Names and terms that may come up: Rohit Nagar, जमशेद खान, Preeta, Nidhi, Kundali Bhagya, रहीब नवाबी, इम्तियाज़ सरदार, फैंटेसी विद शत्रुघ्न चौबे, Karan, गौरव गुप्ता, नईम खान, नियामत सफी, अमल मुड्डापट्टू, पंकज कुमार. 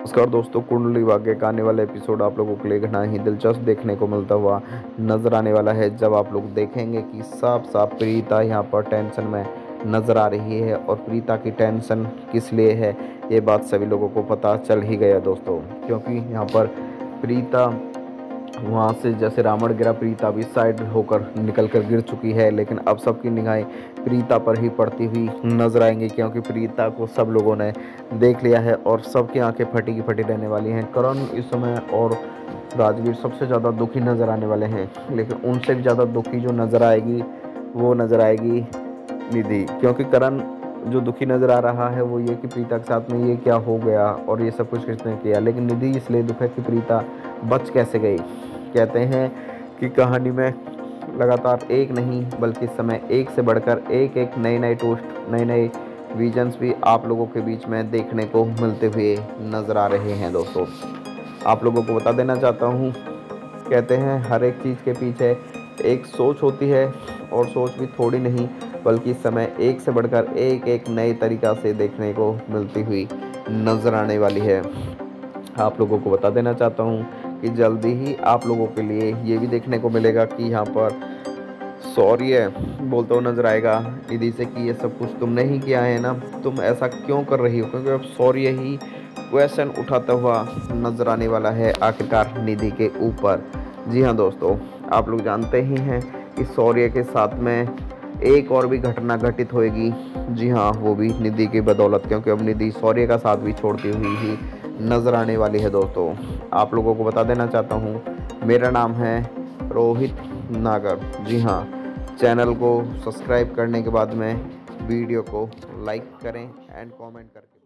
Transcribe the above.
नमस्कार दोस्तों, कुंडली भाग्य का आने वाला एपिसोड आप लोगों के लिए घना ही दिलचस्प देखने को मिलता हुआ नजर आने वाला है, जब आप लोग देखेंगे कि साफ साफ प्रीता यहाँ पर टेंशन में नज़र आ रही है। और प्रीता की टेंशन किस लिए है ये बात सभी लोगों को पता चल ही गया दोस्तों, क्योंकि यहाँ पर प्रीता वहाँ से जैसे रावण गिरा, प्रीता भी साइड होकर निकल कर गिर चुकी है। लेकिन अब सबकी निगाहें प्रीता पर ही पड़ती हुई नजर आएंगी, क्योंकि प्रीता को सब लोगों ने देख लिया है और सबकी आंखें फटी की फटी रहने वाली हैं। करण इस समय और राजवीर सबसे ज़्यादा दुखी नज़र आने वाले हैं, लेकिन उनसे भी ज़्यादा दुखी जो नज़र आएगी वो नज़र आएगी निधि, क्योंकि करण जो दुखी नज़र आ रहा है वो ये कि प्रीता के साथ में ये क्या हो गया और ये सब कुछ किसने किया। लेकिन निधि इसलिए दुख है कि प्रीता बच कैसे गई। कहते हैं कि कहानी में लगातार एक नहीं बल्कि समय एक से बढ़कर एक नए ट्विस्ट, नए विजन्स भी आप लोगों के बीच में देखने को मिलते हुए नज़र आ रहे हैं दोस्तों। आप लोगों को बता देना चाहता हूँ, कहते हैं हर एक चीज़ के पीछे एक सोच होती है और सोच भी थोड़ी नहीं बल्कि समय एक से बढ़कर एक नए तरीक़ा से देखने को मिलती हुई नज़र आने वाली है। आप लोगों को बता देना चाहता हूँ कि जल्दी ही आप लोगों के लिए ये भी देखने को मिलेगा कि यहाँ पर सॉरी है बोलता हुआ नज़र आएगा निधि से कि ये सब कुछ तुमने ही किया है ना, तुम ऐसा क्यों कर रही हो, क्योंकि अब सॉरी ही क्वेश्चन उठाता हुआ नज़र आने वाला है आखिरकार निधि के ऊपर। जी हाँ दोस्तों, आप लोग जानते ही हैं कि सॉरी के साथ में एक और भी घटना घटित होएगी। जी हाँ, वो भी निधि की बदौलत, क्योंकि अब निधि सौर्य का साथ भी छोड़ती हुई ही नज़र आने वाली है दोस्तों। आप लोगों को बता देना चाहता हूँ, मेरा नाम है रोहित नागर। जी हाँ, चैनल को सब्सक्राइब करने के बाद में वीडियो को लाइक करें एंड कमेंट करके